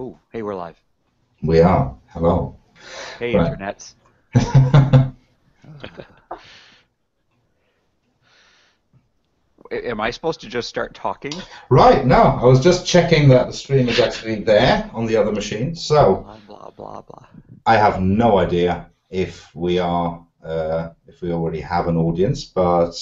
Oh, hey, we're live. We are. Hello. Hey, right. Internets. Am I supposed to just start talking? Right, no. I was just checking that the stream is actually there on the other machine. So, blah, blah, blah, blah. I have no idea if we are, if we already have an audience, but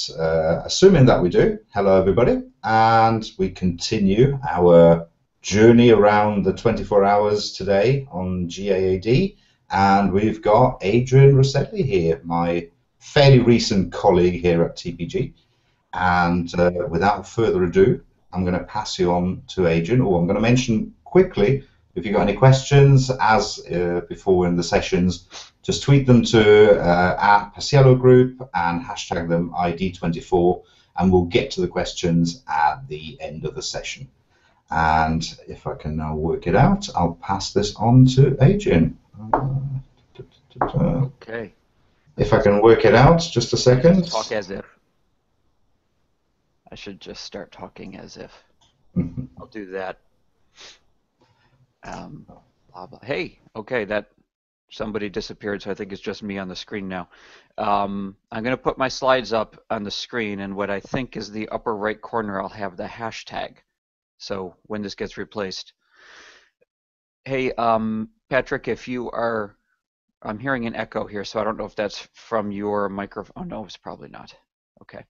assuming that we do, hello everybody, and we continue our journey around the 24 hours today on GAAD, and we've got Adrian Roselli here, my fairly recent colleague here at TPG. And without further ado, I'm going to pass you on to Adrian. Or I'm going to mention quickly, if you've got any questions, as before in the sessions, just tweet them to @Paciello group and hashtag them ID24, and we'll get to the questions at the end of the session. And if I can now work it out, I'll pass this on to Adrian. Okay. If I can work it out, just a second. Talk as if. I should just start talking as if. Mm-hmm. I'll do that. Blah, blah. Hey, okay, that somebody disappeared, so I think it's just me on the screen now. I'm going to put my slides up on the screen, and what I think is the upper right corner, I'll have the hashtag. So when this gets replaced. Hey, Patrick, if you are... I'm hearing an echo here, so I don't know if that's from your microphone. Oh, no, it's probably not. Okay.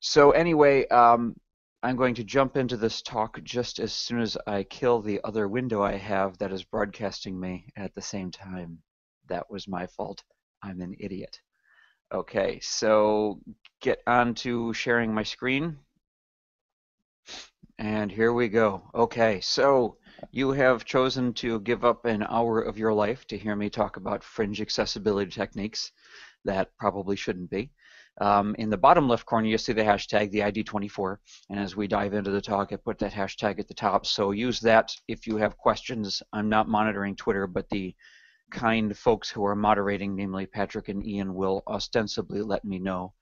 So anyway, I'm going to jump into this talk just as soon as I kill the other window I have that is broadcasting me at the same time. That was my fault. I'm an idiot. Okay, so get on to sharing my screen. And here we go. Okay, so you have chosen to give up an hour of your life to hear me talk about fringe accessibility techniques. That probably shouldn't be. In the bottom left corner, you'll see the hashtag, the ID24, and as we dive into the talk, I put that hashtag at the top, so use that if you have questions. I'm not monitoring Twitter, but the kind folks who are moderating, namely Patrick and Ian, will ostensibly let me know.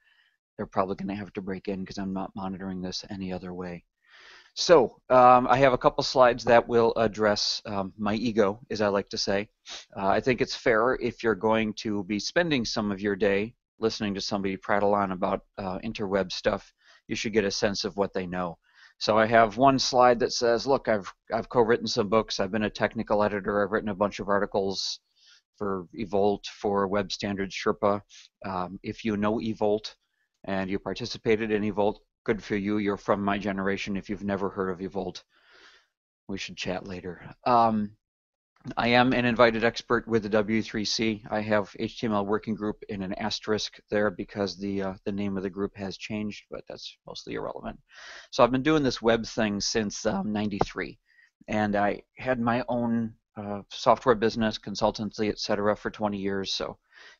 They're probably going to have to break in because I'm not monitoring this any other way. So, I have a couple slides that will address my ego, as I like to say. I think it's fair if you're going to be spending some of your day listening to somebody prattle on about interweb stuff, you should get a sense of what they know. So I have one slide that says, look, I've co-written some books, I've been a technical editor, I've written a bunch of articles for Evolt, for Web Standards Sherpa. If you know Evolt and you participated in Evolt, good for you, you're from my generation. If you've never heard of Evolt, we should chat later. I am an invited expert with the W3C. I have HTML working group in an asterisk there because the name of the group has changed, but that's mostly irrelevant. So I've been doing this web thing since 93, and I had my own software business, consultancy, etc. for 20 years, so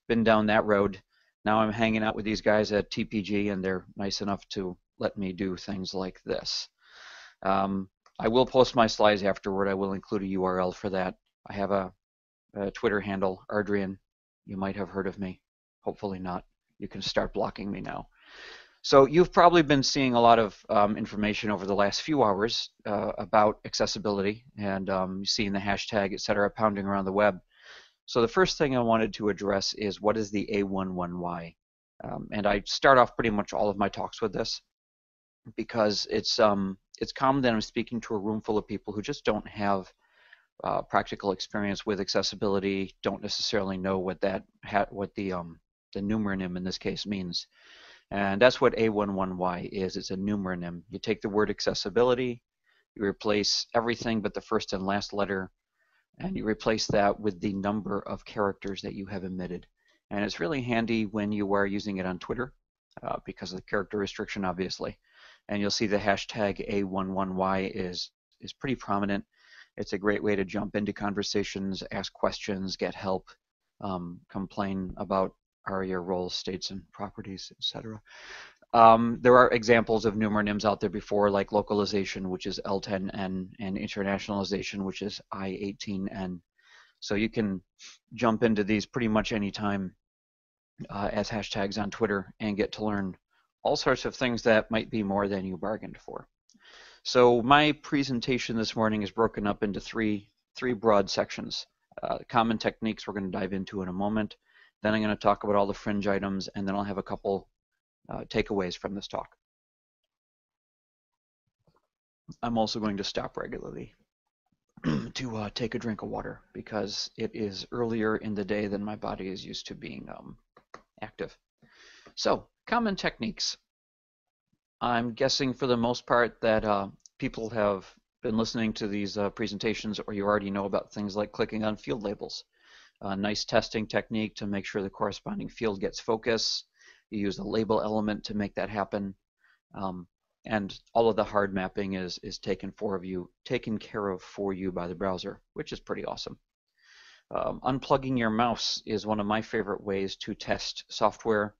been down that road. Now I'm hanging out with these guys at TPG, and they're nice enough to let me do things like this. I will post my slides afterward. I will include a URL for that. I have a Twitter handle, Adrian. You might have heard of me. Hopefully not. You can start blocking me now. So you've probably been seeing a lot of information over the last few hours about accessibility and seeing the hashtag, etc., pounding around the web. So the first thing I wanted to address is what is the a11y? And I start off pretty much all of my talks with this because it's common that I'm speaking to a room full of people who just don't have practical experience with accessibility, don't necessarily know what that the numeronym in this case means, and that's what a11y is. It's a numeronym. You take the word accessibility, you replace everything but the first and last letter, and you replace that with the number of characters that you have emitted. And it's really handy when you are using it on Twitter because of the character restriction, obviously. And you'll see the hashtag a11y is pretty prominent. It's a great way to jump into conversations, ask questions, get help, complain about ARIA roles, states, and properties, etc. There are examples of numeronyms out there before, like localization, which is L10N, and internationalization, which is I18N. So you can jump into these pretty much any time as hashtags on Twitter and get to learn all sorts of things that might be more than you bargained for. So my presentation this morning is broken up into three three broad sections. Common techniques we're going to dive into in a moment. Then I'm going to talk about all the fringe items, and then I'll have a couple takeaways from this talk. I'm also going to stop regularly to take a drink of water because it is earlier in the day than my body is used to being active. So, common techniques. I'm guessing for the most part that people have been listening to these presentations, or you already know about things like clicking on field labels. A nice testing technique to make sure the corresponding field gets focus. You use the label element to make that happen. And all of the hard mapping is taken care of for you by the browser, which is pretty awesome. Unplugging your mouse is one of my favorite ways to test software,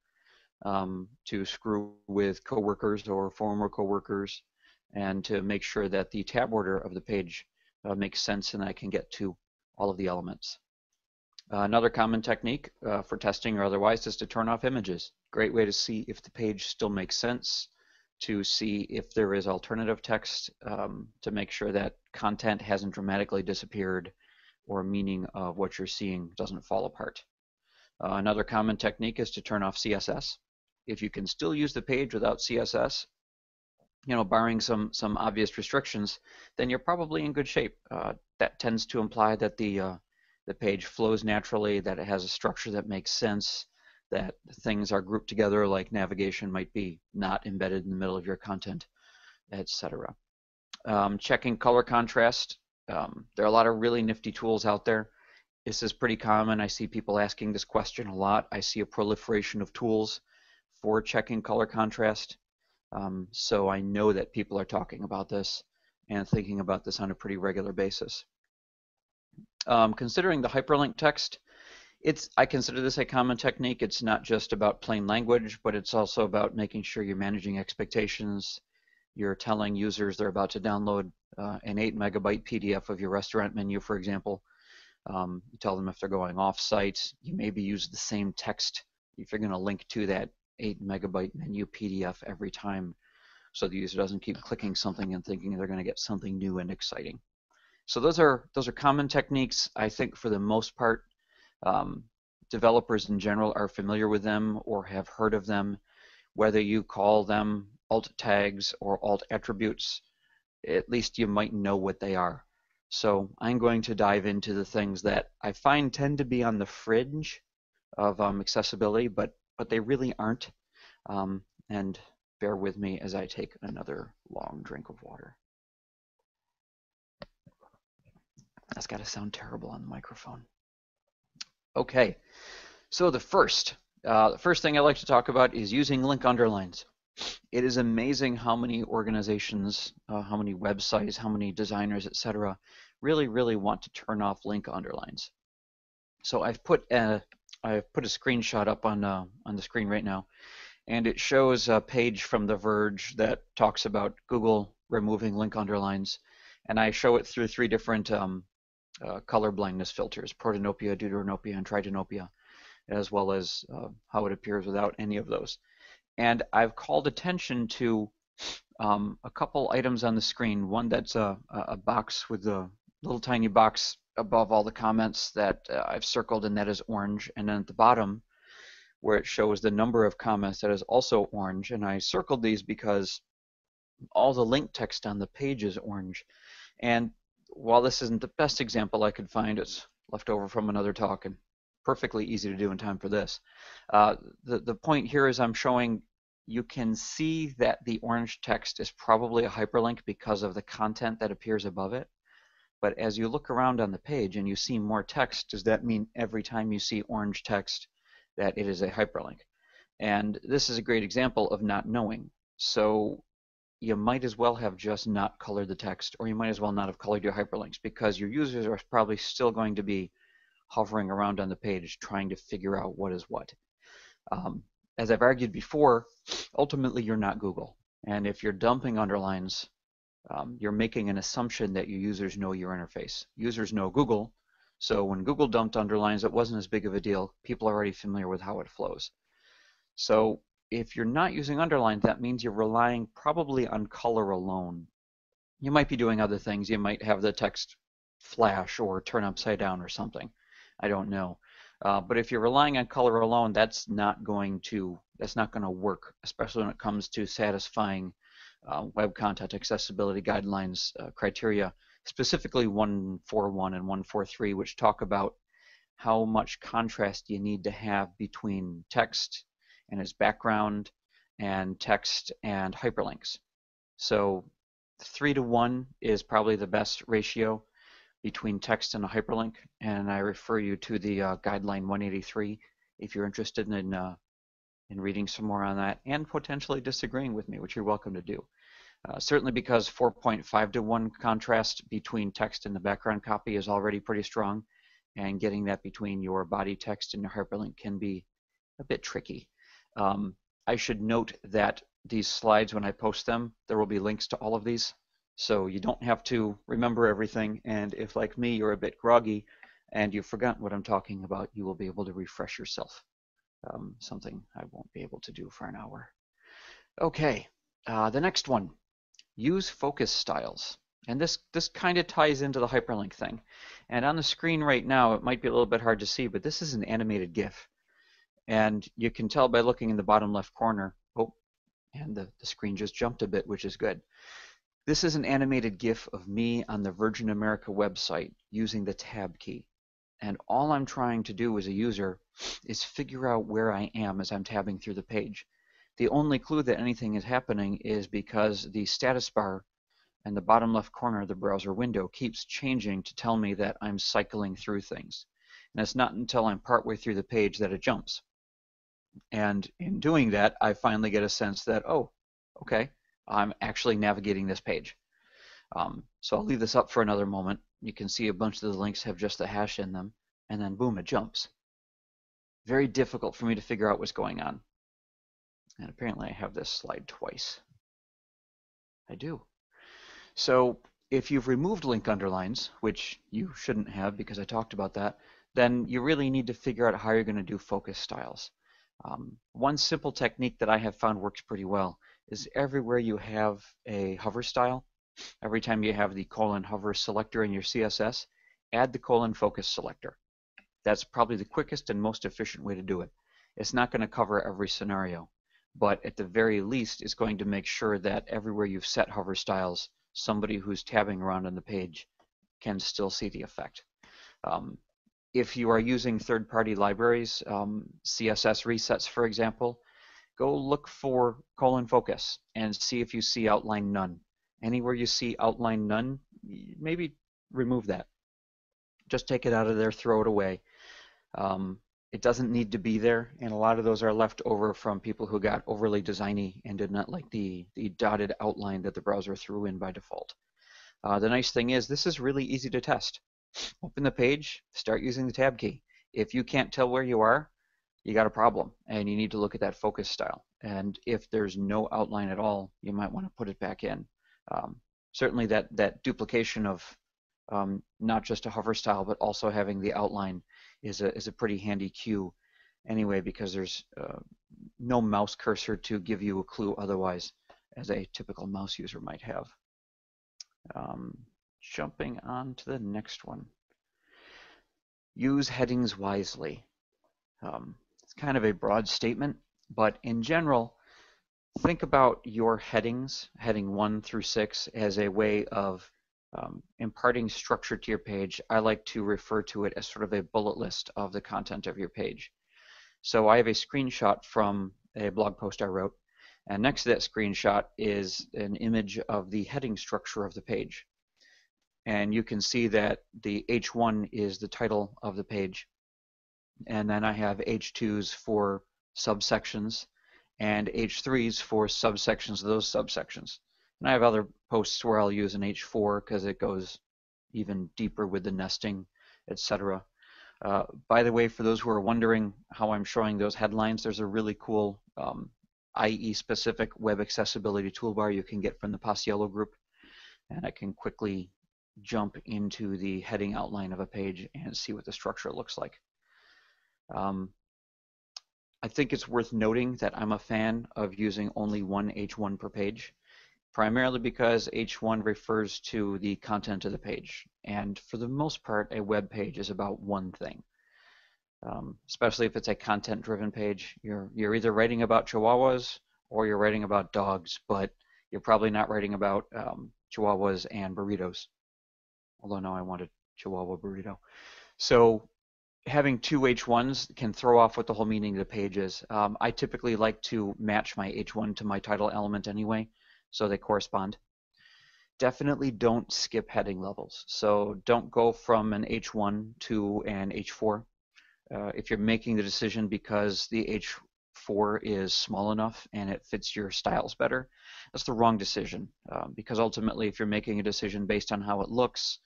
to screw with coworkers or former coworkers, and to make sure that the tab order of the page makes sense and I can get to all of the elements. Another common technique for testing or otherwise is to turn off images. Great way to see if the page still makes sense, to see if there is alternative text, to make sure that content hasn't dramatically disappeared or meaning of what you're seeing doesn't fall apart. Another common technique is to turn off CSS. If you can still use the page without CSS, you know, barring some obvious restrictions, then you're probably in good shape. That tends to imply that the page flows naturally, that it has a structure that makes sense, that things are grouped together like navigation might be, not embedded in the middle of your content, etc. Checking color contrast. There are a lot of really nifty tools out there. This is pretty common. I see people asking this question a lot. I see a proliferation of tools for checking color contrast. So I know that people are talking about this and thinking about this on a pretty regular basis. Considering the hyperlink text, I consider this a common technique. It's not just about plain language, but it's also about making sure you're managing expectations. You're telling users they're about to download an 8 MB PDF of your restaurant menu, for example. You tell them if they're going off-site, you maybe use the same text if you're going to link to that 8 MB menu PDF every time, so the user doesn't keep clicking something and thinking they're going to get something new and exciting. So those are common techniques. I think for the most part, developers in general are familiar with them or have heard of them. Whether you call them alt tags or alt attributes, at least you might know what they are. So I'm going to dive into the things that I find tend to be on the fringe of accessibility, but they really aren't. And bear with me as I take another long drink of water. That's got to sound terrible on the microphone. Okay, so the first thing I'd like to talk about is using link underlines. It is amazing how many organizations, how many websites, how many designers, etc., really, really want to turn off link underlines. So I've put a screenshot up on the screen right now, and it shows a page from The Verge that talks about Google removing link underlines, and I show it through three different color blindness filters: protanopia, deuteranopia, and tritanopia, as well as how it appears without any of those. And I've called attention to a couple items on the screen. One that's a box with a little tiny box above all the comments that I've circled, and that is orange. And then at the bottom, where it shows the number of comments, that is also orange. And I circled these because all the link text on the page is orange. And while this isn't the best example I could find, it's left over from another talk and perfectly easy to do in time for this. The point here is I'm showing you can see that the orange text is probably a hyperlink because of the content that appears above it. But as you look around on the page and you see more text, does that mean every time you see orange text that it is a hyperlink? And this is a great example of not knowing. So you might as well have just not colored the text, or you might as well not have colored your hyperlinks, because your users are probably still going to be hovering around on the page trying to figure out what is what. As I've argued before, ultimately you're not Google, and if you're dumping underlines, you're making an assumption that your users know your interface. Users know Google, so when Google dumped underlines, it wasn't as big of a deal. People are already familiar with how it flows. So if you're not using underlines, that means you're relying probably on color alone. You might be doing other things. You might have the text flash or turn upside down or something. I don't know. But if you're relying on color alone, that's not going to work, especially when it comes to satisfying web content accessibility guidelines criteria, specifically 141 and 143, which talk about how much contrast you need to have between text and its background and text and hyperlinks. So 3:1 is probably the best ratio between text and a hyperlink, and I refer you to the guideline 183 if you're interested in reading some more on that and potentially disagreeing with me, which you're welcome to do. Certainly because 4.5:1 contrast between text and the background copy is already pretty strong, and getting that between your body text and your hyperlink can be a bit tricky. I should note that these slides, when I post them, there will be links to all of these. So you don't have to remember everything, and if, like me, you're a bit groggy and you've forgotten what I'm talking about, you will be able to refresh yourself, something I won't be able to do for an hour. Okay, the next one, use focus styles. And this kind of ties into the hyperlink thing. And on the screen right now, it might be a little bit hard to see, but this is an animated GIF. And you can tell by looking in the bottom left corner, oh, and the screen just jumped a bit, which is good. This is an animated GIF of me on the Virgin America website using the tab key. And all I'm trying to do as a user is figure out where I am as I'm tabbing through the page. The only clue that anything is happening is because the status bar and the bottom left corner of the browser window keeps changing to tell me that I'm cycling through things. And it's not until I'm partway through the page that it jumps. And in doing that, I finally get a sense that, oh, okay, I'm actually navigating this page. So I'll leave this up for another moment. You can see a bunch of the links have just the hash in them, and then boom, it jumps. Very difficult for me to figure out what's going on. And apparently I have this slide twice. I do. So if you've removed link underlines, which you shouldn't have because I talked about that, then you really need to figure out how you're going to do focus styles. One simple technique that I have found works pretty well is everywhere you have a hover style, every time you have the colon hover selector in your CSS, add the colon focus selector. That's probably the quickest and most efficient way to do it. It's not going to cover every scenario, but at the very least, it's going to make sure that everywhere you've set hover styles, somebody who's tabbing around on the page can still see the effect. If you are using third-party libraries, CSS resets, for example, go look for colon focus and see if you see outline none. Anywhere you see outline none, maybe remove that. Just take it out of there, throw it away. It doesn't need to be there, and a lot of those are left over from people who got overly designy and did not like the dotted outline that the browser threw in by default. The nice thing is this is really easy to test. Open the page, start using the tab key. If you can't tell where you are, you got a problem, and you need to look at that focus style. And if there's no outline at all, you might want to put it back in. Certainly that duplication of not just a hover style, but also having the outline is a pretty handy cue anyway, because there's no mouse cursor to give you a clue otherwise, as a typical mouse user might have. Jumping on to the next one. Use headings wisely. It's kind of a broad statement, but in general, think about your headings, heading 1 through 6, as a way of imparting structure to your page. I like to refer to it as sort of a bullet list of the content of your page. So I have a screenshot from a blog post I wrote, and next to that screenshot is an image of the heading structure of the page. And you can see that the H1 is the title of the page. And then I have H2s for subsections and H3s for subsections of those subsections. And I have other posts where I'll use an H4 because it goes even deeper with the nesting, etc. By the way, for those who are wondering how I'm showing those headlines, there's a really cool IE-specific web accessibility toolbar you can get from the Paciello group. And I can quickly jump into the heading outline of a page and see what the structure looks like. I think it's worth noting that I'm a fan of using only one H1 per page. primarily because H1 refers to the content of the page. And for the most part, a web page is about one thing. Especially if it's a content-driven page, you're either writing about chihuahuas or you're writing about dogs, but you're probably not writing about chihuahuas and burritos. Although no, I want a chihuahua burrito. So having two H1s can throw off what the whole meaning of the page is. I typically like to match my H1 to my title element anyway, so they correspond. Definitely don't skip heading levels. So don't go from an H1 to an H4. If you're making the decision because the H4 is small enough and it fits your styles better, that's the wrong decision. Because ultimately, if you're making a decision based on how it looks,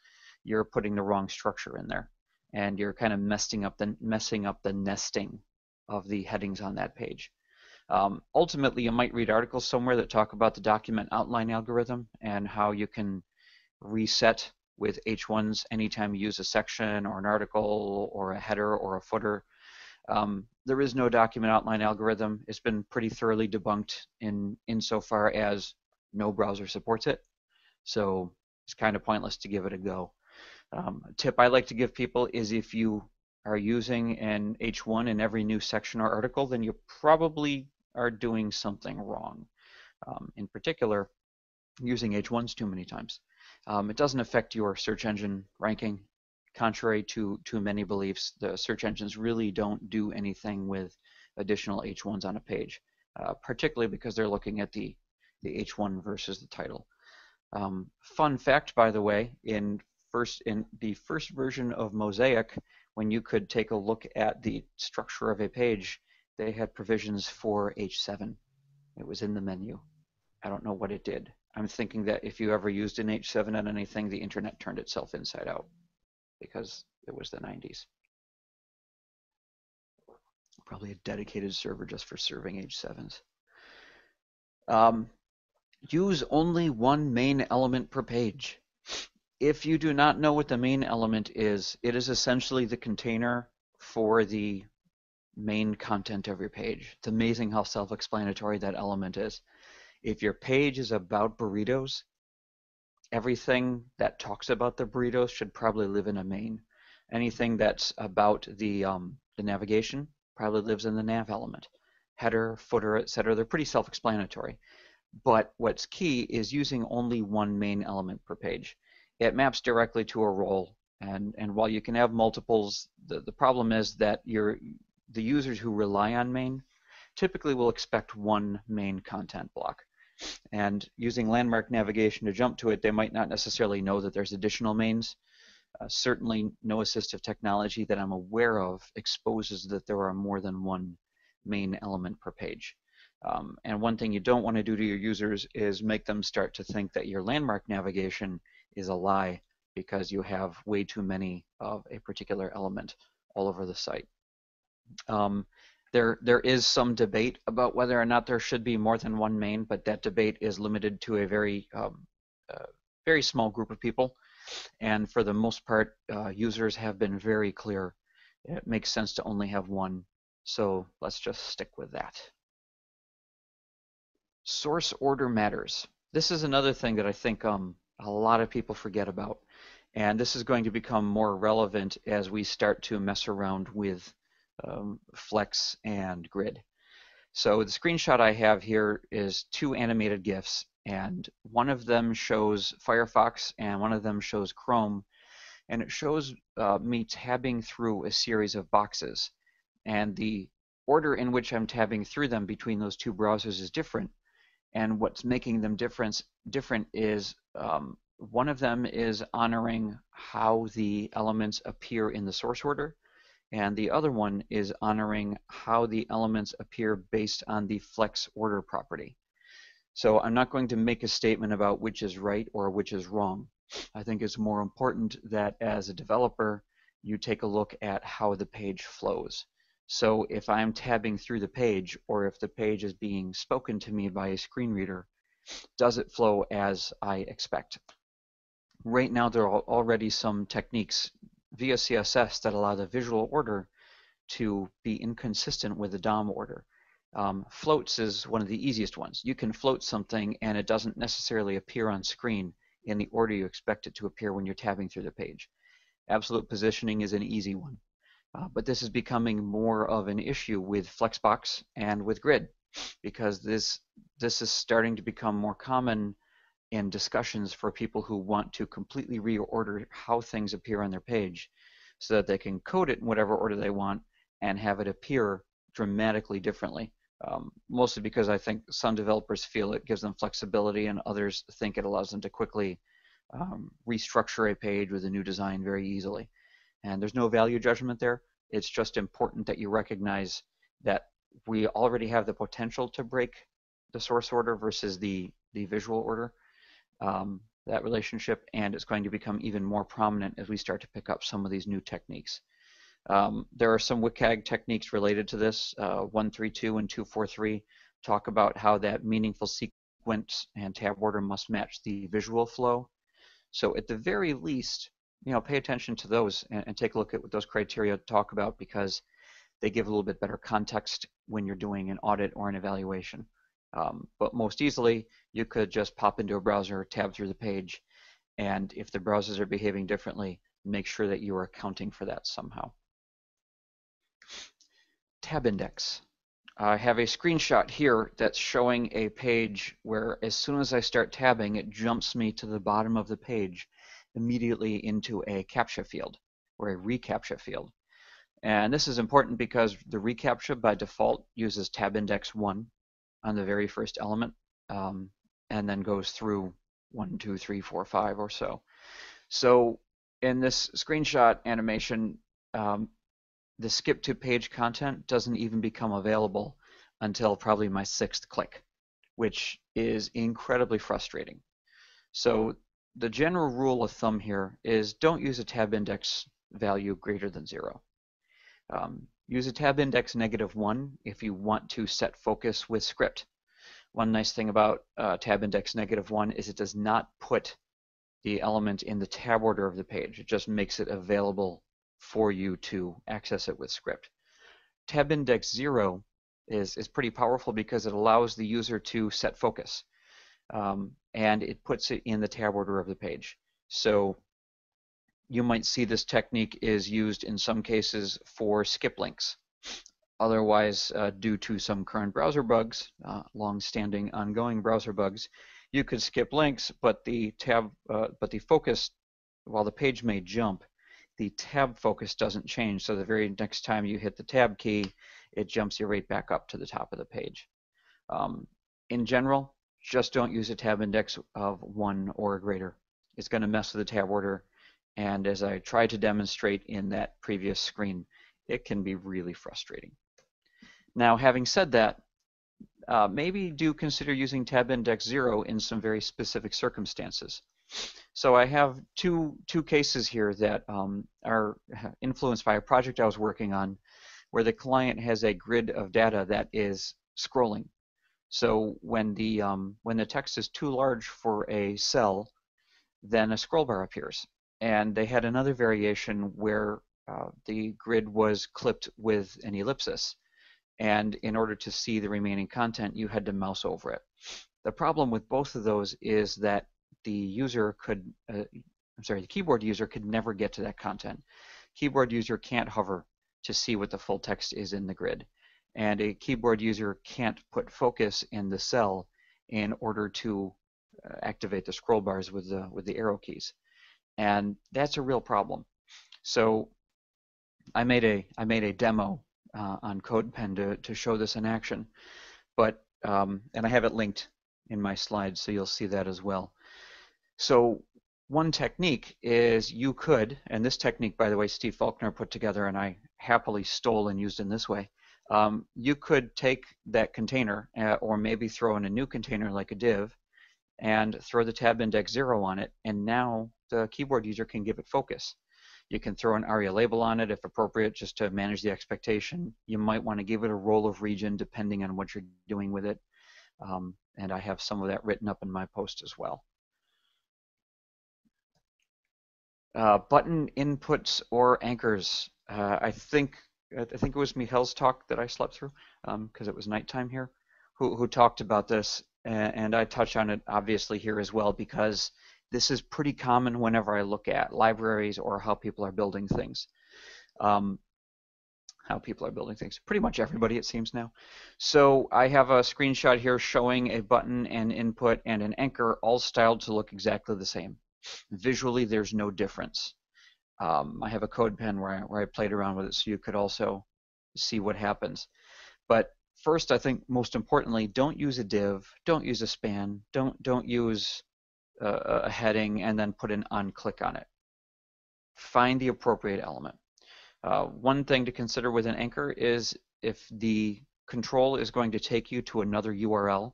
you're putting the wrong structure in there, and you're kind of messing up the nesting of the headings on that page. Ultimately, you might read articles somewhere that talk about the document outline algorithm and how you can reset with H1s anytime you use a section or an article or a header or a footer. There is no document outline algorithm. It's been pretty thoroughly debunked insofar as no browser supports it. So it's kind of pointless to give it a go. A tip I like to give people is if you are using an H1 in every new section or article, then you probably are doing something wrong. In particular, using H1s too many times. It doesn't affect your search engine ranking. Contrary to many beliefs, the search engines really don't do anything with additional H1s on a page, particularly because they're looking at the H1 versus the title. Fun fact, by the way, in the first version of Mosaic, when you could take a look at the structure of a page, they had provisions for H7. It was in the menu. I don't know what it did. I'm thinking that if you ever used an H7 on anything, the internet turned itself inside out because it was the 90s. Probably a dedicated server just for serving H7s. Use only one main element per page. If you do not know what the main element is, it is essentially the container for the main content of your page. It's amazing how self-explanatory that element is. If your page is about burritos, everything that talks about the burritos should probably live in a main. Anything that's about the navigation probably lives in the nav element. Header, footer, etc. They're pretty self-explanatory. But what's key is using only one main element per page. It maps directly to a role, and while you can have multiples, the problem is that the users who rely on main typically will expect one main content block. And using landmark navigation to jump to it, they might not necessarily know that there's additional mains. Certainly no assistive technology that I'm aware of exposes that there are more than one main element per page. And one thing you don't want to do to your users is make them start to think that your landmark navigation is a lie because you have way too many of a particular element all over the site. There is some debate about whether or not there should be more than one main, but that debate is limited to a very small group of people. And for the most part, users have been very clear. It makes sense to only have one, so let's just stick with that. Source order matters. This is another thing that I think a lot of people forget about. And this is going to become more relevant as we start to mess around with flex and grid. So the screenshot I have here is two animated GIFs, and one of them shows Firefox and one of them shows Chrome, and it shows me tabbing through a series of boxes, and the order in which I'm tabbing through them between those two browsers is different, and what's making them different is one of them is honoring how the elements appear in the source order, and the other one is honoring how the elements appear based on the flex order property. So I'm not going to make a statement about which is right or which is wrong. I think it's more important that as a developer, you take a look at how the page flows. So if I'm tabbing through the page, or if the page is being spoken to me by a screen reader, does it flow as I expect? Right now, there are already some techniques via CSS that allow the visual order to be inconsistent with the DOM order. Floats is one of the easiest ones. You can float something and it doesn't necessarily appear on screen in the order you expect it to appear when you're tabbing through the page. Absolute positioning is an easy one, but this is becoming more of an issue with Flexbox and with Grid, because this is starting to become more common in discussions for people who want to completely reorder how things appear on their page so that they can code it in whatever order they want and have it appear dramatically differently. Mostly because I think some developers feel it gives them flexibility and others think it allows them to quickly restructure a page with a new design very easily. And there's no value judgment there. It's just important that you recognize that we already have the potential to break the source order versus the visual order, that relationship, and it's going to become even more prominent as we start to pick up some of these new techniques. There are some WCAG techniques related to this. 132 and 243 talk about how that meaningful sequence and tab order must match the visual flow. So at the very least, you know, pay attention to those and take a look at what those criteria talk about, because they give a little bit better context when you're doing an audit or an evaluation. But most easily, you could just pop into a browser, tab through the page, and if the browsers are behaving differently, make sure that you are accounting for that somehow. Tab index. I have a screenshot here that's showing a page where as soon as I start tabbing, it jumps me to the bottom of the page immediately into a CAPTCHA field or a reCAPTCHA field. And this is important because the reCAPTCHA by default uses tab index 1 on the very first element, and then goes through 1, 2, 3, 4, 5 or so. So in this screenshot animation, the skip to page content doesn't even become available until probably my 6th click, which is incredibly frustrating. So the general rule of thumb here is don't use a tab index value greater than 0. Use a tab index -1 if you want to set focus with script. One nice thing about tab index -1 is it does not put the element in the tab order of the page. It just makes it available for you to access it with script. Tab index 0 is pretty powerful because it allows the user to set focus, and it puts it in the tab order of the page. So you might see this technique is used in some cases for skip links. Otherwise, due to some current browser bugs, long-standing, ongoing browser bugs, you could skip links, but the tab, but the focus, while the page may jump, the tab focus doesn't change. So the very next time you hit the tab key, it jumps you right back up to the top of the page. In general, just don't use a tab index of 1 or greater. It's going to mess with the tab order. And as I tried to demonstrate in that previous screen, it can be really frustrating. Now, having said that, maybe do consider using tab index 0 in some very specific circumstances. So I have two cases here that are influenced by a project I was working on where the client has a grid of data that is scrolling. So when the text is too large for a cell, then a scroll bar appears. And they had another variation where the grid was clipped with an ellipsis, and in order to see the remaining content, you had to mouse over it. The problem with both of those is that the user could, the keyboard user could never get to that content. Keyboard user can't hover to see what the full text is in the grid, and a keyboard user can't put focus in the cell in order to activate the scroll bars with the arrow keys. And that's a real problem. So I made a demo on CodePen to show this in action, but and I have it linked in my slides, so you'll see that as well. So one technique is you could, and this technique, by the way, Steve Faulkner put together, and I happily stole and used in this way. You could take that container, or maybe throw in a new container like a div, and throw the tab index 0 on it, and now the keyboard user can give it focus. You can throw an ARIA label on it if appropriate, just to manage the expectation. You might want to give it a role of region depending on what you're doing with it. And I have some of that written up in my post as well. Button inputs or anchors. I think I think it was Michel's talk that I slept through because it was nighttime here, who talked about this, and I touch on it obviously here as well because this is pretty common whenever I look at libraries or how people are building things. Pretty much everybody, it seems now. So I have a screenshot here showing a button, an input, and an anchor, all styled to look exactly the same. Visually, there's no difference. I have a CodePen where I played around with it, so you could also see what happens. But first, I think most importantly, don't use a div, don't use a span, don't use a heading and then put an on-click on it. Find the appropriate element. One thing to consider with an anchor is if the control is going to take you to another URL,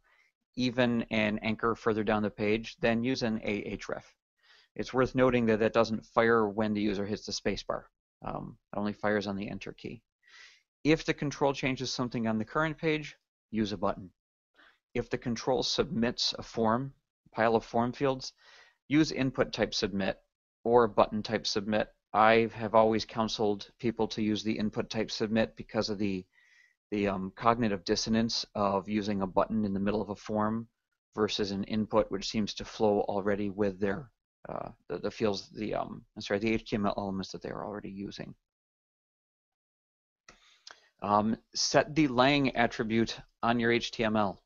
even an anchor further down the page, then use an ahref. It's worth noting that that doesn't fire when the user hits the spacebar. It only fires on the enter key. If the control changes something on the current page, use a button. If the control submits a form, pile of form fields, use input type submit or button type submit. I have always counseled people to use the input type submit because of the cognitive dissonance of using a button in the middle of a form versus an input, which seems to flow already with their the fields, the HTML elements that they are already using. Set the lang attribute on your HTML.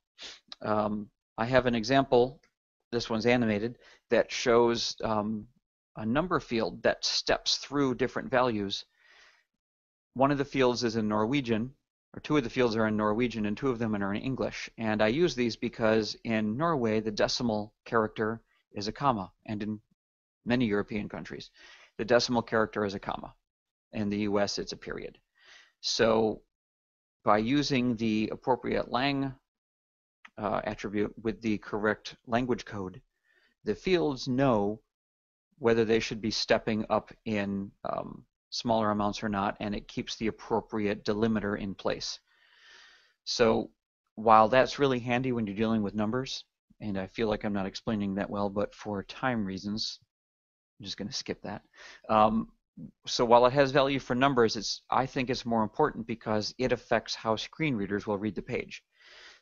I have an example. This one's animated that shows a number field that steps through different values. One of the fields is in Norwegian, or two of the fields are in Norwegian and two of them are in English. And I use these because in Norway the decimal character is a comma, and in many European countries the decimal character is a comma. In the US it's a period. So by using the appropriate lang attribute with the correct language code, the fields know whether they should be stepping up in smaller amounts or not, and it keeps the appropriate delimiter in place. So while that's really handy when you're dealing with numbers, and I feel like I'm not explaining that well, but for time reasons, I'm just going to skip that. So while it has value for numbers, I think it's more important because it affects how screen readers will read the page.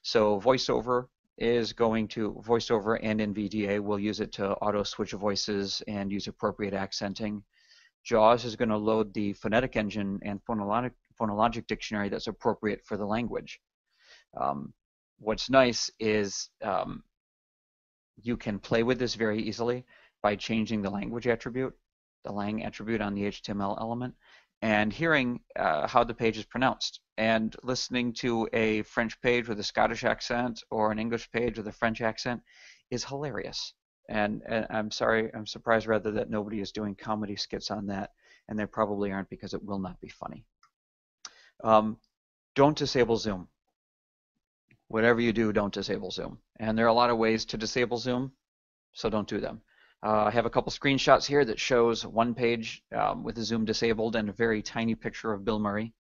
So VoiceOver is going to, VoiceOver and NVDA will use it to auto switch voices and use appropriate accenting. JAWS is going to load the phonetic engine and phonologic dictionary that's appropriate for the language. What's nice is you can play with this very easily by changing the language attribute, the lang attribute on the HTML element, and hearing how the page is pronounced, and listening to a French page with a Scottish accent or an English page with a French accent is hilarious. And I'm surprised rather that nobody is doing comedy skits on that, and they probably aren't because it will not be funny. Don't disable Zoom. Whatever you do, don't disable Zoom. And there are a lot of ways to disable Zoom, so don't do them. I have a couple screenshots here that shows one page with the Zoom disabled and a very tiny picture of Bill Murray.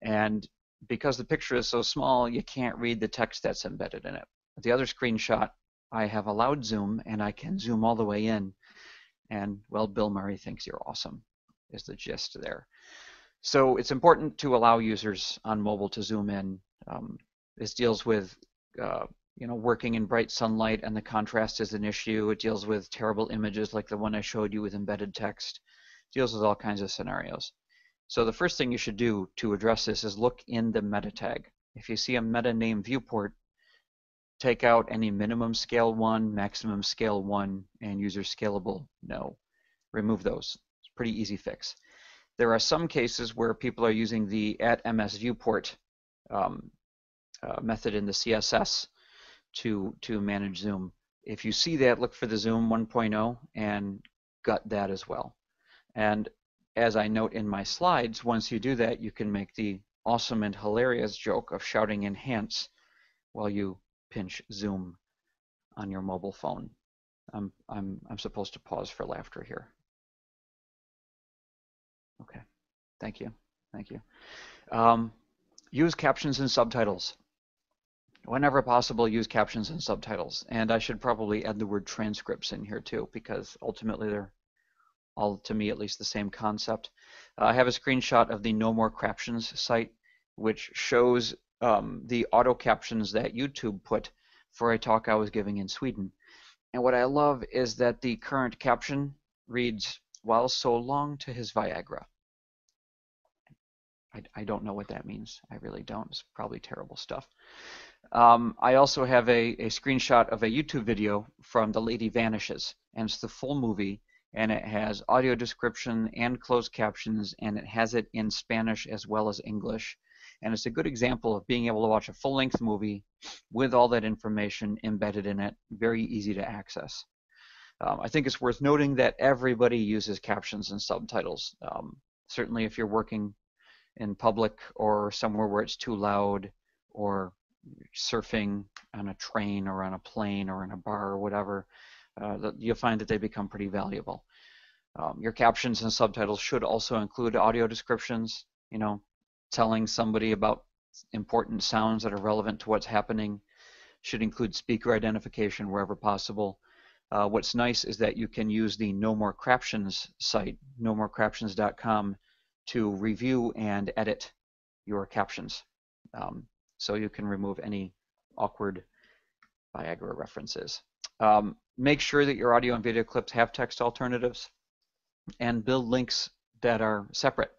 And because the picture is so small, you can't read the text that's embedded in it. The other screenshot, I have allowed Zoom, and I can zoom all the way in. And, well, Bill Murray thinks you're awesome, is the gist there. So it's important to allow users on mobile to zoom in. This deals with working in bright sunlight and the contrast is an issue. It deals with terrible images like the one I showed you with embedded text. It deals with all kinds of scenarios. So the first thing you should do to address this is look in the meta tag. If you see a meta name viewport, take out any minimum scale 1, maximum scale 1, and user scalable no. Remove those. It's a pretty easy fix. There are some cases where people are using the @msviewport method in the CSS to manage Zoom. If you see that, look for the Zoom 1.0 and gut that as well. And as I note in my slides, once you do that, you can make the awesome and hilarious joke of shouting enhance while you pinch Zoom on your mobile phone. I'm supposed to pause for laughter here. Okay, thank you, thank you. Use captions and subtitles. Whenever possible, use captions and subtitles. And I should probably add the word transcripts in here too, because ultimately they're all, to me at least, the same concept. I have a screenshot of the No More Craptions site, which shows the auto captions that YouTube put for a talk I was giving in Sweden. And what I love is that the current caption reads, "While so long to his Viagra." I don't know what that means. I really don't. It's probably terrible stuff. I also have a screenshot of a YouTube video from The Lady Vanishes, and it's the full movie, and it has audio description and closed captions, and it has it in Spanish as well as English. And it's a good example of being able to watch a full-length movie with all that information embedded in it, very easy to access. I think it's worth noting that everybody uses captions and subtitles. Certainly if you're working in public or somewhere where it's too loud, or surfing on a train or on a plane or in a bar or whatever, you'll find that they become pretty valuable. Your captions and subtitles should also include audio descriptions, you know, telling somebody about important sounds that are relevant to what's happening. Should include speaker identification wherever possible. What's nice is that you can use the No More Craptions site, nomorecraptions.com, to review and edit your captions. So you can remove any awkward Viagra references. Make sure that your audio and video clips have text alternatives, and build links that are separate.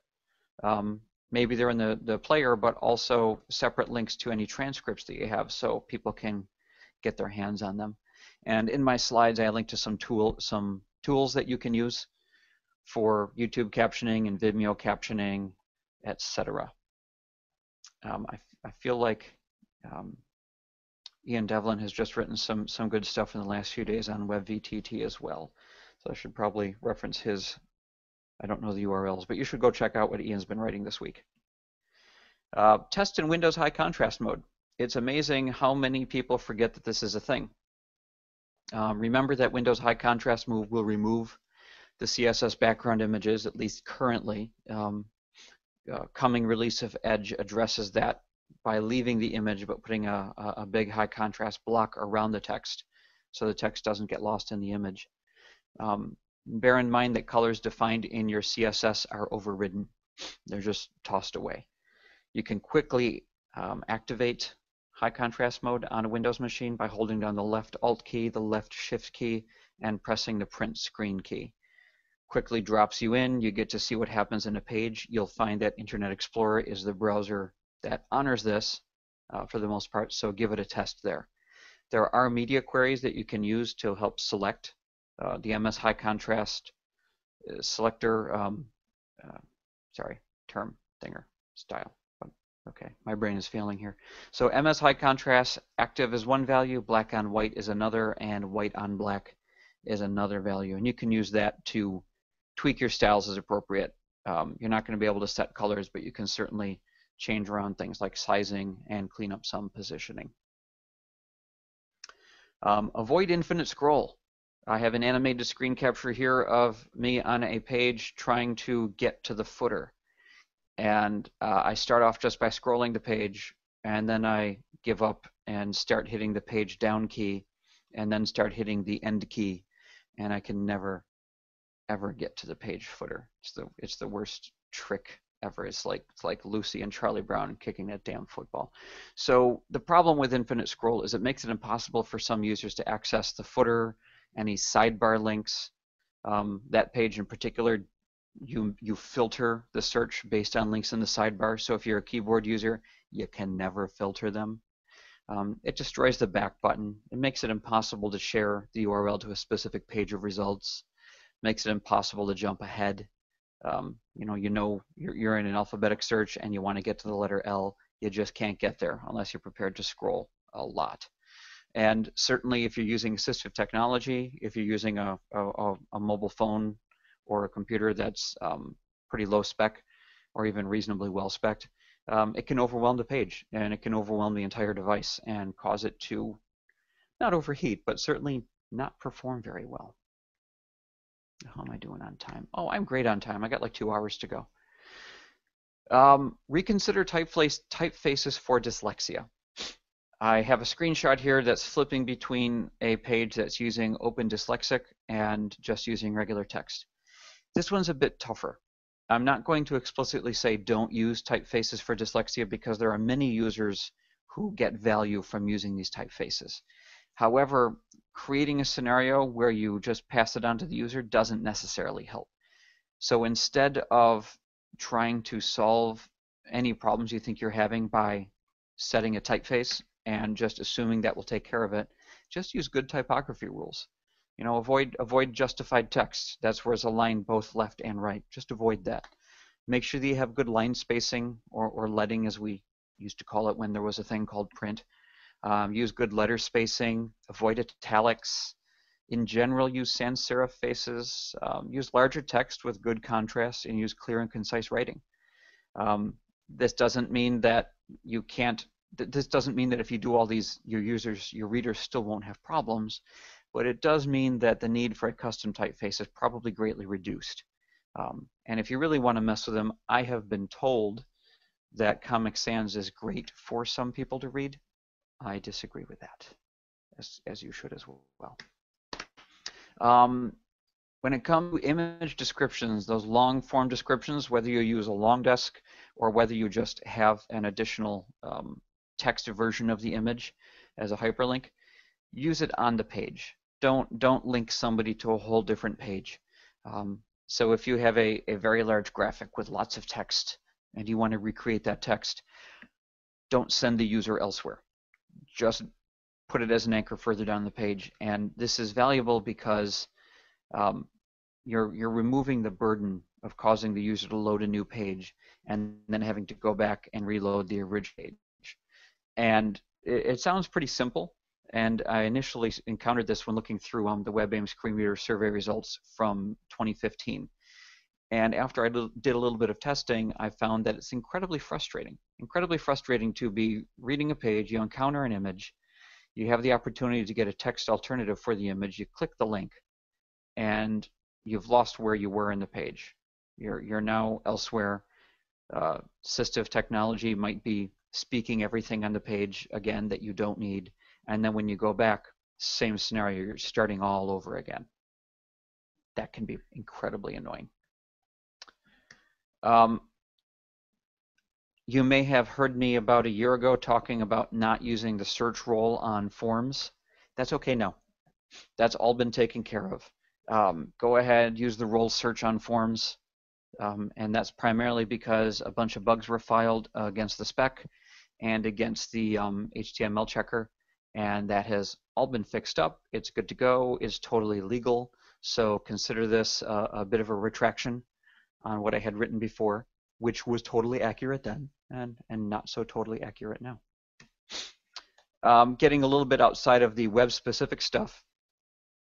Maybe they're in the player, but also separate links to any transcripts that you have, so people can get their hands on them. And in my slides, I link to some tools that you can use for YouTube captioning and Vimeo captioning, etc. I feel like Ian Devlin has just written some good stuff in the last few days on Web VTT as well, so I should probably reference his. I don't know the URLs, but you should go check out what Ian's been writing this week. Test in Windows high contrast mode. It's amazing how many people forget that this is a thing. Remember that Windows high contrast mode will remove the CSS background images, at least currently. Coming release of Edge addresses that by leaving the image but putting a big high contrast block around the text, so the text doesn't get lost in the image. Bear in mind that colors defined in your CSS are overridden. They're just tossed away. You can quickly activate high contrast mode on a Windows machine by holding down the left Alt key, the left Shift key, and pressing the print screen key. Quickly drops you in. You get to see what happens in a page. You'll find that Internet Explorer is the browser that honors this for the most part, so give it a test there. There are media queries that you can use to help select. The MS high contrast selector, sorry, term, thinger, style. Okay, my brain is failing here. So MS high contrast active is one value, black on white is another, and white on black is another value. And you can use that to tweak your styles as appropriate. You're not going to be able to set colors, but you can certainly change around things like sizing and clean up some positioning. Avoid infinite scroll. I have an animated screen capture here of me on a page trying to get to the footer. And I start off just by scrolling the page, and then I give up and start hitting the page down key, and then start hitting the end key, and I can never, ever get to the page footer. It's the worst trick ever. It's like Lucy and Charlie Brown kicking that damn football. So the problem with infinite scroll is it makes it impossible for some users to access the footer, any sidebar links. That page in particular, you filter the search based on links in the sidebar, so if you're a keyboard user, you can never filter them. It destroys the back button. It makes it impossible to share the URL to a specific page of results. Makes it impossible to jump ahead. You're in an alphabetic search and you want to get to the letter L. You just can't get there unless you're prepared to scroll a lot. And certainly if you're using assistive technology, if you're using a mobile phone or a computer that's pretty low spec or even reasonably well spec'd, it can overwhelm the page, and it can overwhelm the entire device and cause it to not overheat, but certainly not perform very well. How am I doing on time? Oh, I'm great on time. I got like 2 hours to go. Reconsider typefaces for dyslexia. I have a screenshot here that's flipping between a page that's using Open Dyslexic and just using regular text. This one's a bit tougher. I'm not going to explicitly say don't use typefaces for dyslexia because there are many users who get value from using these typefaces. However, creating a scenario where you just pass it on to the user doesn't necessarily help. So instead of trying to solve any problems you think you're having by setting a typeface and just assuming that will take care of it, just use good typography rules. You know, avoid justified text. That's where it's aligned both left and right. Just avoid that. Make sure that you have good line spacing or leading, as we used to call it when there was a thing called print. Use good letter spacing. Avoid italics. In general, use sans serif faces. Use larger text with good contrast, and use clear and concise writing. This doesn't mean that you can't. This doesn't mean that if you do all these, your readers still won't have problems. But it does mean that the need for a custom typeface is probably greatly reduced. And if you really want to mess with them, I have been told that Comic Sans is great for some people to read. I disagree with that, as you should as well. When it comes to image descriptions, those long-form descriptions, whether you use a long desk or whether you just have an additional text version of the image as a hyperlink, use it on the page. Don't link somebody to a whole different page. So if you have a very large graphic with lots of text and you want to recreate that text, don't send the user elsewhere. Just put it as an anchor further down the page. And this is valuable because you're removing the burden of causing the user to load a new page and then having to go back and reload the original page. And it sounds pretty simple. And I initially encountered this when looking through the WebAIM Screen Reader survey results from 2015. And after I did a little bit of testing, I found that it's incredibly frustrating. Incredibly frustrating to be reading a page, you encounter an image, you have the opportunity to get a text alternative for the image, you click the link, and you've lost where you were in the page. You're now elsewhere. Assistive technology might be speaking everything on the page, again, that you don't need. And then when you go back, same scenario, you're starting all over again. That can be incredibly annoying. You may have heard me about a year ago talking about not using the search role on forms. That's okay now. That's all been taken care of. Go ahead, use the role search on forms. And that's primarily because a bunch of bugs were filed against the spec and against the HTML checker. And that has all been fixed up. It's good to go. It's totally legal. So consider this a bit of a retraction on what I had written before, which was totally accurate then and not so totally accurate now. Getting a little bit outside of the web-specific stuff,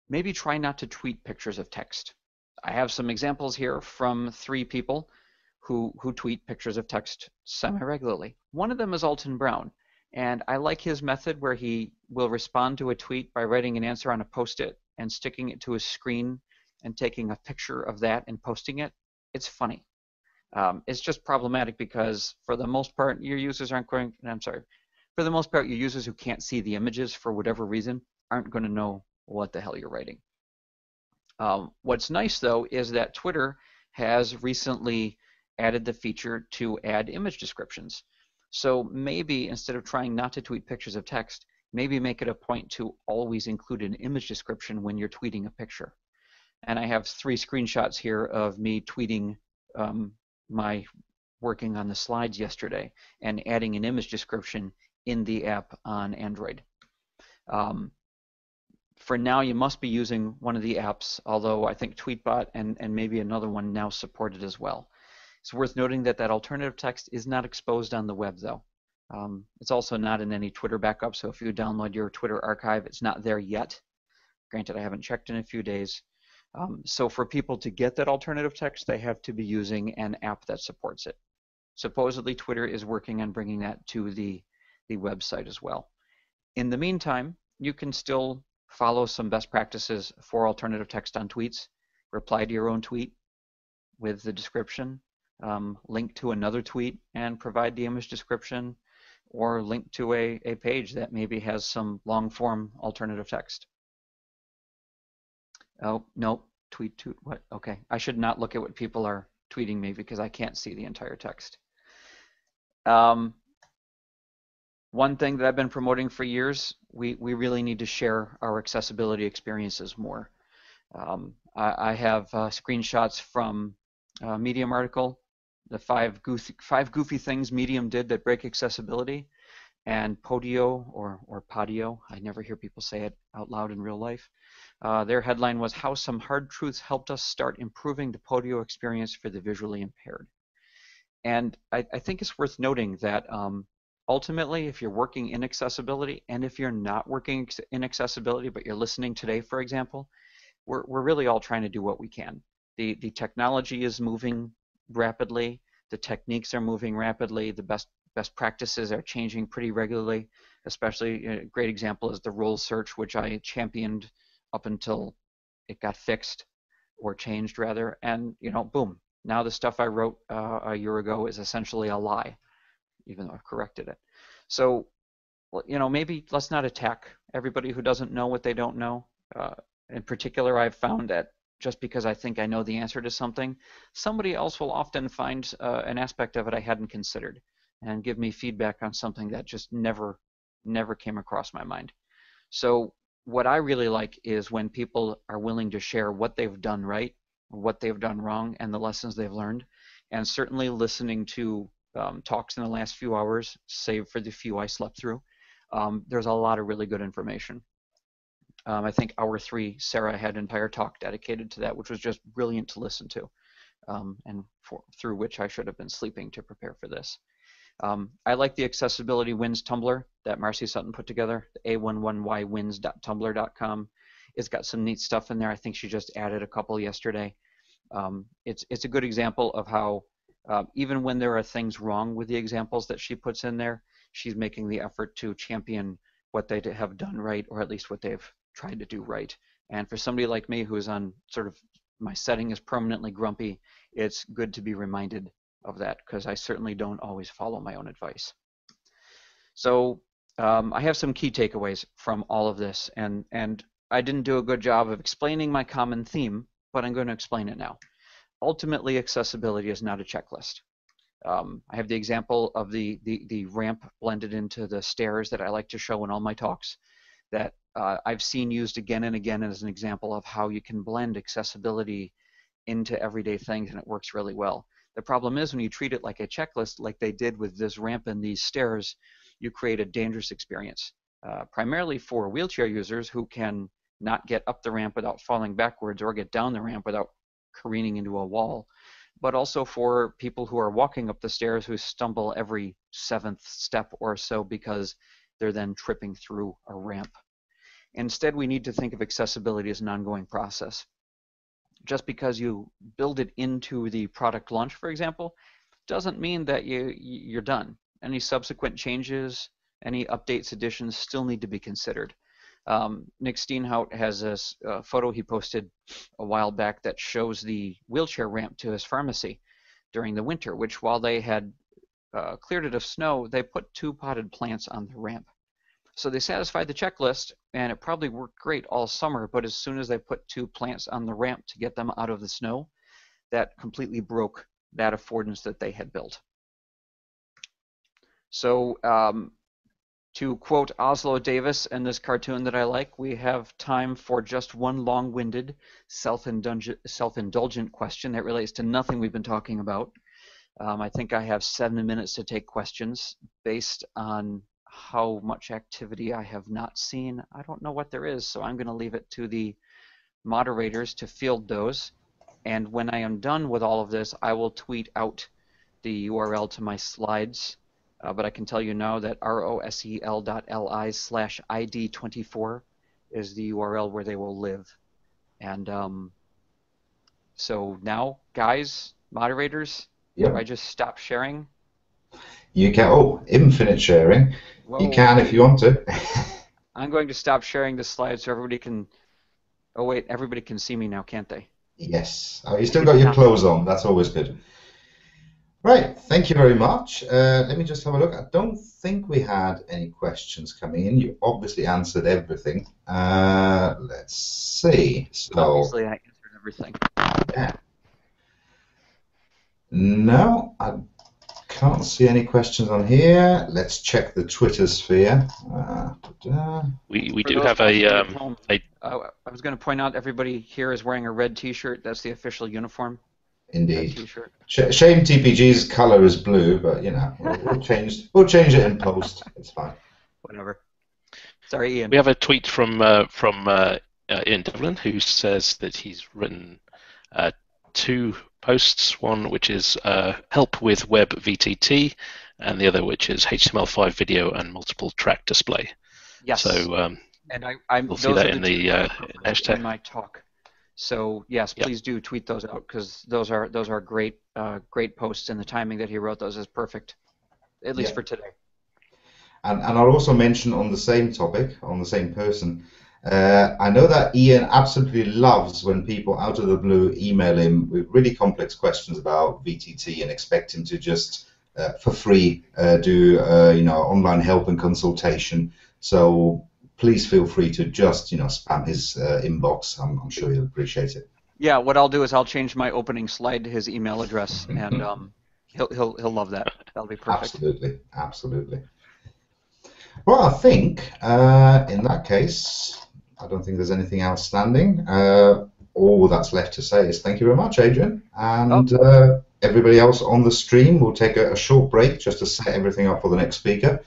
maybe try not to tweet pictures of text. I have some examples here from three people who tweet pictures of text semi-regularly. One of them is Alton Brown. And I like his method where he will respond to a tweet by writing an answer on a post-it and sticking it to his screen and taking a picture of that and posting it. It's funny. It's just problematic because for the most part your users aren't going, for the most part your users who can't see the images for whatever reason aren't going to know what the hell you're writing. What's nice though is that Twitter has recently added the feature to add image descriptions. So maybe instead of trying not to tweet pictures of text, maybe make it a point to always include an image description when you're tweeting a picture. And I have three screenshots here of me tweeting my working on the slides yesterday and adding an image description in the app on Android. For now, you must be using one of the apps, although I think Tweetbot and maybe another one now support it as well. It's worth noting that that alternative text is not exposed on the web, though. It's also not in any Twitter backup, so if you download your Twitter archive, it's not there yet. Granted, I haven't checked in a few days. So for people to get that alternative text, they have to be using an app that supports it. Supposedly, Twitter is working on bringing that to the website as well. In the meantime, you can still follow some best practices for alternative text on tweets. Reply to your own tweet with the description. Link to another tweet and provide the image description, or link to a page that maybe has some long-form alternative text. Oh, no, tweet to what? Okay, I should not look at what people are tweeting me because I can't see the entire text. One thing that I've been promoting for years, we really need to share our accessibility experiences more. I have screenshots from a Medium article, the five goofy things Medium did that break accessibility, and Podio, or Podio, I never hear people say it out loud in real life. Their headline was how some hard truths helped us start improving the Podio experience for the visually impaired. And I think it's worth noting that ultimately, if you're working in accessibility, and if you're not working in accessibility but you're listening today, for example, we're really all trying to do what we can. The technology is moving rapidly, the techniques are moving rapidly, the best practices are changing pretty regularly. Especially a great example is the role search, which I championed up until it got fixed, or changed rather, and you know, boom. Now the stuff I wrote a year ago is essentially a lie, even though I've corrected it. So, you know, maybe let's not attack everybody who doesn't know what they don't know. In particular, I've found that just because I think I know the answer to something, somebody else will often find an aspect of it I hadn't considered and give me feedback on something that just never came across my mind. So what I really like is when people are willing to share what they've done right, what they've done wrong, and the lessons they've learned. And certainly listening to talks in the last few hours, save for the few I slept through, there's a lot of really good information. I think hour three, Sarah had an entire talk dedicated to that, which was just brilliant to listen to, and through which I should have been sleeping to prepare for this. I like the Accessibility Wins Tumblr that Marcy Sutton put together, a11ywins.tumblr.com. It's got some neat stuff in there. I think she just added a couple yesterday. It's a good example of how even when there are things wrong with the examples that she puts in there, she's making the effort to champion what they have done right, or at least what they've tried to do right. And for somebody like me who is on sort of my setting is permanently grumpy, it's good to be reminded of that, because I certainly don't always follow my own advice. So I have some key takeaways from all of this, and I didn't do a good job of explaining my common theme, but I'm going to explain it now. Ultimately, accessibility is not a checklist. I have the example of the ramp blended into the stairs that I like to show in all my talks that I've seen used again and again as an example of how you can blend accessibility into everyday things, and it works really well. The problem is when you treat it like a checklist, like they did with this ramp and these stairs, you create a dangerous experience. Primarily for wheelchair users who can not get up the ramp without falling backwards or get down the ramp without careening into a wall, but also for people who are walking up the stairs who stumble every seventh step or so because they're then tripping through a ramp. Instead, we need to think of accessibility as an ongoing process. Just because you build it into the product launch, for example, doesn't mean that you're done. Any subsequent changes, any updates, additions still need to be considered. Nick Steenhout has this photo he posted a while back that shows the wheelchair ramp to his pharmacy during the winter, which while they had cleared it of snow, they put two potted plants on the ramp. So they satisfied the checklist, and it probably worked great all summer, but as soon as they put two plants on the ramp to get them out of the snow, that completely broke that affordance that they had built. So to quote Oslo Davis in this cartoon that I like, we have time for just one long-winded, self-indulgent question that relates to nothing we've been talking about. I think I have 7 minutes to take questions based on how much activity I have not seen. I don't know what there is, so I'm going to leave it to the moderators to field those. And when I am done with all of this, I will tweet out the URL to my slides. But I can tell you now that rosel.li/id24 is the URL where they will live. And so now, guys, moderators, yep. Do I just stop sharing? You can. Oh, infinite sharing. Whoa. You can if you want to. I'm going to stop sharing the slides so everybody can. Oh wait, everybody can see me now, can't they? Yes. Oh, you still got your clothes on. That's always good. Right, thank you very much. Let me just have a look. I don't think we had any questions coming in. You obviously answered everything. Let's see. So obviously I answered everything. No, I can't see any questions on here. Let's check the Twitter sphere. We do have a... I was going to point out everybody here is wearing a red T-shirt. That's the official uniform. Indeed. Shame TPG's color is blue, but you know we'll change it in post. It's fine. Whatever. Sorry, Ian. We have a tweet from Ian Devlin who says that he's written two posts. One which is help with Web VTT, and the other which is HTML5 video and multiple track display. Yes. So and I'm we'll see that in the hashtag in my talk. So yes, please do tweet those out because those are great great posts, and the timing that he wrote those is perfect, at least for today. And I'll also mention on the same topic, on the same person, I know that Ian absolutely loves when people out of the blue email him with really complex questions about VTT and expect him to just for free do you know, online help and consultation. So please feel free to just, you know, spam his inbox. I'm sure he'll appreciate it. Yeah, what I'll do is I'll change my opening slide to his email address, and he'll love that. That'll be perfect. Absolutely, absolutely. Well, I think in that case, I don't think there's anything outstanding. All that's left to say is thank you very much, Adrian, and everybody else on the stream. We'll take a short break just to set everything up for the next speaker.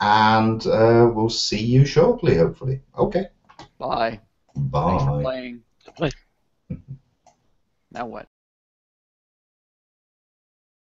And we'll see you shortly, hopefully. Okay. Bye. Bye. Thanks for playing. Now what?